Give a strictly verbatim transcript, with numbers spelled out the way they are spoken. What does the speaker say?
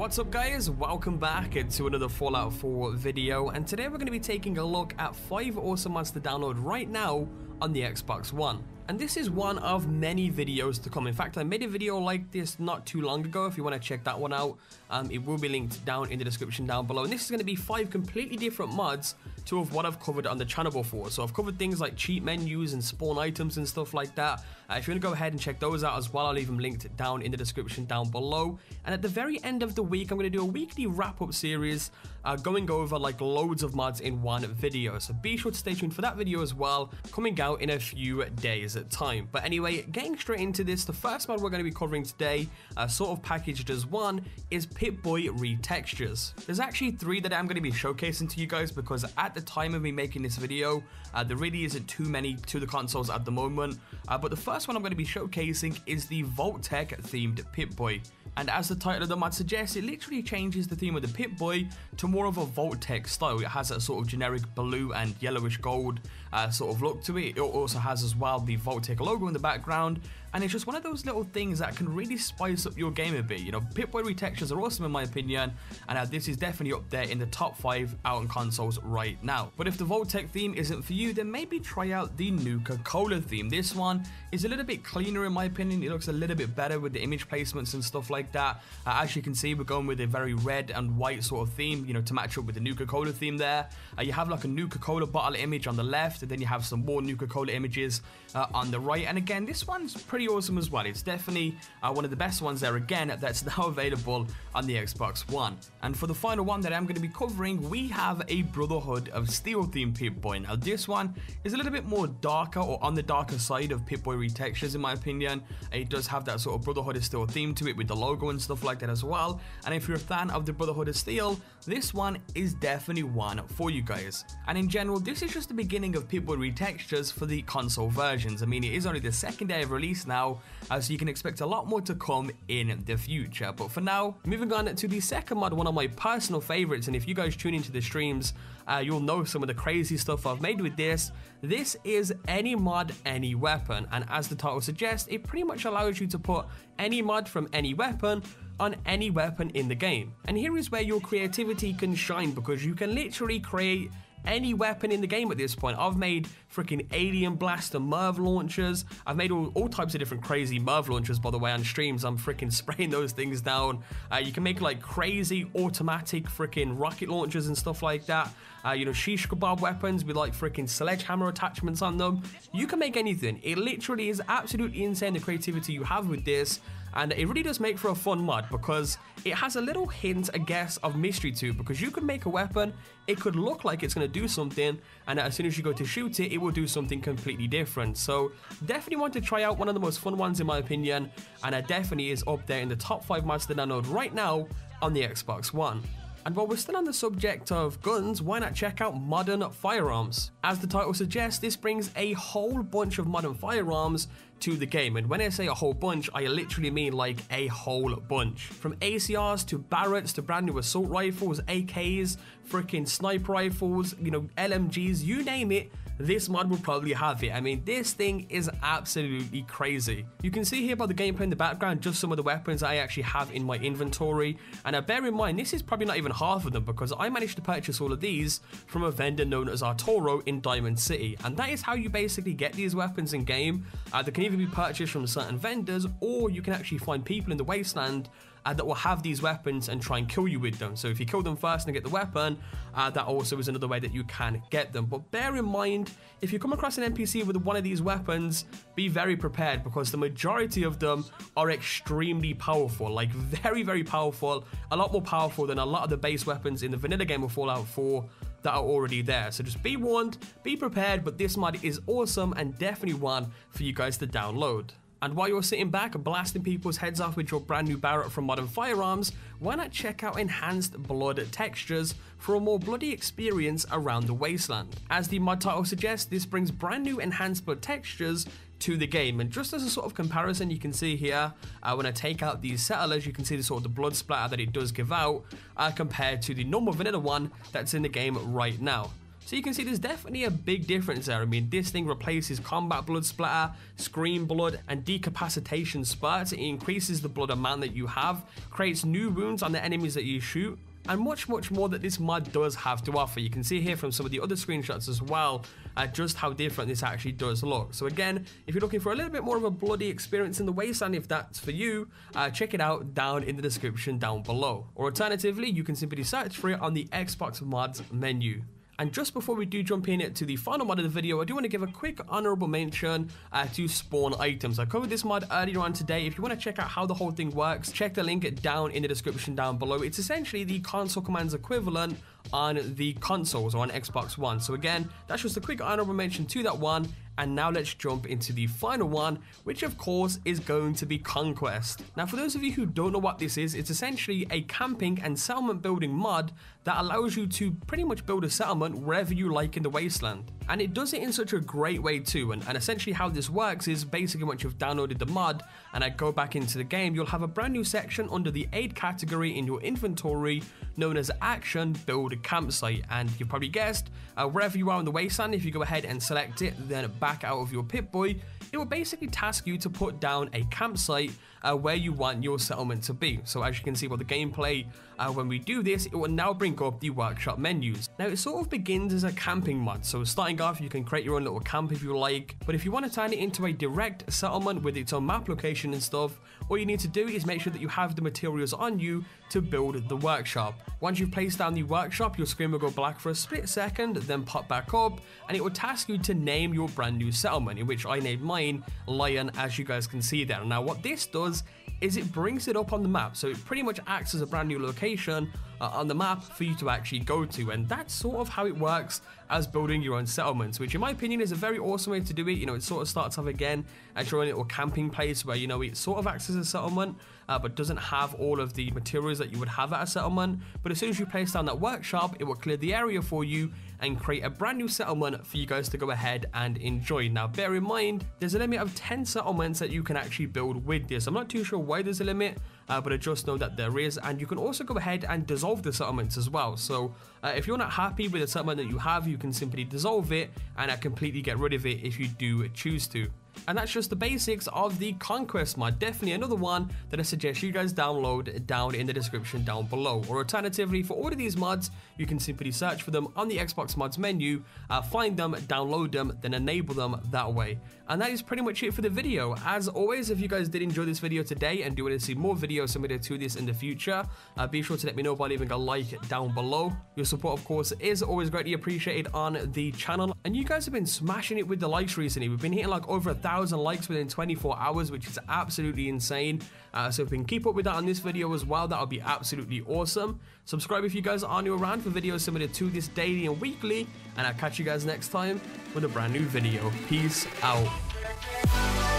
What's up guys, welcome back to another Fallout four video, and today we're going to be taking a look at five awesome mods to download right now on the Xbox One. And this is one of many videos to come. In fact, I made a video like this not too long ago. If you want to check that one out, um, it will be linked down in the description down below. And this is going to be five completely different mods to of what I've covered on the channel before. So I've covered things like cheat menus and spawn items and stuff like that. Uh, if you want to go ahead and check those out as well, I'll leave them linked down in the description down below. And at the very end of the week, I'm going to do a weekly wrap-up series uh, going over like loads of mods in one video. So be sure to stay tuned for that video as well, coming out in a few days time. But anyway, getting straight into this, the first mod we're going to be covering today, uh, sort of packaged as one, is Pip-Boy retextures. There's actually three that I'm going to be showcasing to you guys, because at the time of me making this video, uh, there really isn't too many to the consoles at the moment. Uh, but the first one I'm going to be showcasing is the Vault-Tec themed Pip-Boy. And as the title of the mod suggests, it literally changes the theme of the Pip-Boy to more of a Vault-Tec style. It has a sort of generic blue and yellowish gold uh, sort of look to it. It also has as well the Vault-Tec logo in the background, and it's just one of those little things that can really spice up your game a bit. You know, Pip-Boy retextures are awesome in my opinion, and uh, this is definitely up there in the top five out on consoles right now. But if the Vault-Tec theme isn't for you, then maybe try out the Nuka-Cola theme. This one is a little bit cleaner in my opinion. It looks a little bit better with the image placements and stuff like that. Uh, as you can see, we're going with a very red and white sort of theme, you know, to match up with the Nuka-Cola theme there. Uh, you have like a Nuka-Cola bottle image on the left, and then you have some more Nuka-Cola images uh, on the right. And again, this one's pretty awesome as well. It's definitely uh, one of the best ones there again that's now available on the Xbox One. And for the final one that I'm going to be covering, we have a Brotherhood of Steel themed Pip-Boy. Now this one is a little bit more darker, or on the darker side of Pip-Boy retextures in my opinion. It does have that sort of Brotherhood of Steel theme to it with the logo and stuff like that as well. And if you're a fan of the Brotherhood of Steel, this one is definitely one for you guys. And in general, this is just the beginning of Pip-Boy retextures for the console versions. I mean, it is only the second day of release now, uh, so you can expect a lot more to come in the future. But for now, moving on to the second mod, one of my personal favorites, and if you guys tune into the streams, uh, you'll know some of the crazy stuff I've made with this. This is any mod, any weapon, and as the title suggests, it pretty much allows you to put any mod from any weapon on any weapon in the game. And here is where your creativity can shine, because you can literally create any weapon in the game at this point. I've made freaking alien blaster MIRV launchers. I've made all, all types of different crazy MIRV launchers, by the way, on streams. I'm freaking spraying those things down. Uh, you can make like crazy automatic freaking rocket launchers and stuff like that. Uh, you know, shish kebab weapons with like freaking sledgehammer attachments on them. You can make anything. It literally is absolutely insane the creativity you have with this. And it really does make for a fun mod, because it has a little hint, I guess, of mystery too, because you can make a weapon, it could look like it's going to do something, and as soon as you go to shoot it, it will do something completely different. So definitely want to try out one of the most fun ones in my opinion, and it definitely is up there in the top five mods that I know right now on the Xbox One. And while we're still on the subject of guns, why not check out modern firearms? As the title suggests, this brings a whole bunch of modern firearms to the game. And when I say a whole bunch, I literally mean like a whole bunch. From A C Rs to Barretts to brand new assault rifles, A Ks, freaking sniper rifles, you know, L M Gs, you name it, this mod will probably have it. I mean, this thing is absolutely crazy. You can see here by the gameplay in the background just some of the weapons I actually have in my inventory. And now bear in mind, this is probably not even half of them, because I managed to purchase all of these from a vendor known as Arturo in Diamond City. And that is how you basically get these weapons in game. Uh, they can either be purchased from certain vendors, or you can actually find people in the wasteland Uh, that will have these weapons and try and kill you with them. So if you kill them first and get the weapon, uh, that also is another way that you can get them. But bear in mind, if you come across an N P C with one of these weapons, be very prepared, because the majority of them are extremely powerful, like very, very powerful, a lot more powerful than a lot of the base weapons in the vanilla game of Fallout four that are already there. So just be warned, be prepared, but this mod is awesome and definitely one for you guys to download. And while you're sitting back blasting people's heads off with your brand new Barrett from Modern Firearms, why not check out Enhanced Blood Textures for a more bloody experience around the wasteland. As the mod title suggests, this brings brand new Enhanced Blood Textures to the game. And just as a sort of comparison, you can see here, uh, when I take out these settlers, you can see the sort of the blood splatter that it does give out uh, compared to the normal vanilla one that's in the game right now. So you can see there's definitely a big difference there. I mean, this thing replaces combat blood splatter, screen blood, and decapacitation spurts. It increases the blood amount that you have, creates new wounds on the enemies that you shoot, and much, much more that this mod does have to offer. You can see here from some of the other screenshots as well, uh, just how different this actually does look. So again, if you're looking for a little bit more of a bloody experience in the Wasteland, if that's for you, uh, check it out down in the description down below. Or alternatively, you can simply search for it on the Xbox mods menu. And just before we do jump in to the final mod of the video, I do want to give a quick honorable mention uh, to spawn items. I covered this mod earlier on today. If you want to check out how the whole thing works, check the link down in the description down below. It's essentially the console commands equivalent on the consoles or on Xbox One. So again, that's just a quick honorable mention to that one. And now let's jump into the final one, which of course is going to be Conquest. Now for those of you who don't know what this is, it's essentially a camping and settlement building mod that allows you to pretty much build a settlement wherever you like in the Wasteland. And it does it in such a great way too, and, and essentially how this works is basically once you've downloaded the mod and I go back into the game, you'll have a brand new section under the aid category in your inventory known as Action Build a Campsite. And you've probably guessed, uh, wherever you are in the Wasteland, if you go ahead and select it, then back out of your Pip-Boy, it will basically task you to put down a campsite uh, where you want your settlement to be. So as you can see with the gameplay, uh, when we do this, it will now bring up the workshop menus. Now it sort of begins as a camping mod, so starting off you can create your own little camp if you like, but if you want to turn it into a direct settlement with its own map location and stuff, all you need to do is make sure that you have the materials on you to build the workshop. Once you've placed down the workshop, your screen will go black for a split second, then pop back up, and it will task you to name your brand new settlement, in which I named mine Lion, as you guys can see there. Now what this does is it brings it up on the map, so it pretty much acts as a brand new location uh, on the map for you to actually go to, and that's sort of how it works as building your own settlements, which in my opinion is a very awesome way to do it. You know, it sort of starts off again at your own little camping place where, you know, it sort of acts as a settlement, uh, but doesn't have all of the materials that you would have at a settlement. But as soon as you place down that workshop, it will clear the area for you and create a brand new settlement for you guys to go ahead and enjoy. Now bear in mind, there's a limit of ten settlements that you can actually build with this. I'm not too sure why there's a limit, uh, but I just know that there is. And you can also go ahead and dissolve the settlements as well. So uh, if you're not happy with the settlement that you have, you can simply dissolve it and uh, completely get rid of it if you do choose to. And that's just the basics of the Conquest mod. Definitely another one that I suggest you guys download down in the description down below. Or alternatively, for all of these mods, you can simply search for them on the Xbox mods menu, uh, find them, download them, then enable them that way. And that is pretty much it for the video. As always, if you guys did enjoy this video today and do want to see more videos similar to this in the future, uh, be sure to let me know by leaving a like down below. Your support, of course, is always greatly appreciated on the channel. And you guys have been smashing it with the likes recently. We've been hitting like over a thousand likes within twenty-four hours, which is absolutely insane. Uh, so if we can keep up with that on this video as well, that'll be absolutely awesome. Subscribe if you guys are new around for videos similar to this daily and weekly, and I'll catch you guys next time with a brand new video. Peace out.